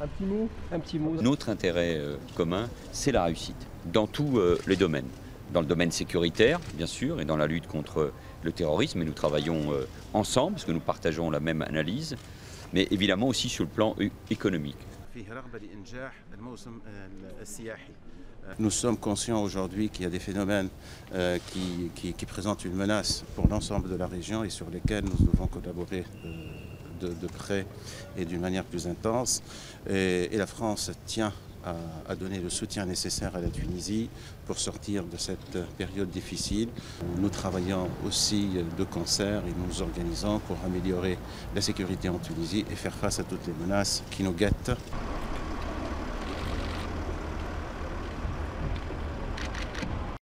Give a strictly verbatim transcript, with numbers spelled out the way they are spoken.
Un petit mot, un petit mot. Notre intérêt euh, commun, c'est la réussite, dans tous euh, les domaines. Dans le domaine sécuritaire, bien sûr, et dans la lutte contre le terrorisme. Et nous travaillons euh, ensemble, parce que nous partageons la même analyse, mais évidemment aussi sur le plan économique. Nous sommes conscients aujourd'hui qu'il y a des phénomènes euh, qui, qui, qui présentent une menace pour l'ensemble de la région et sur lesquels nous devons collaborer euh, de, de près et d'une manière plus intense. Et, et la France tient à, à donner le soutien nécessaire à la Tunisie pour sortir de cette période difficile. Nous travaillons aussi de concert et nous nous organisons pour améliorer la sécurité en Tunisie et faire face à toutes les menaces qui nous guettent.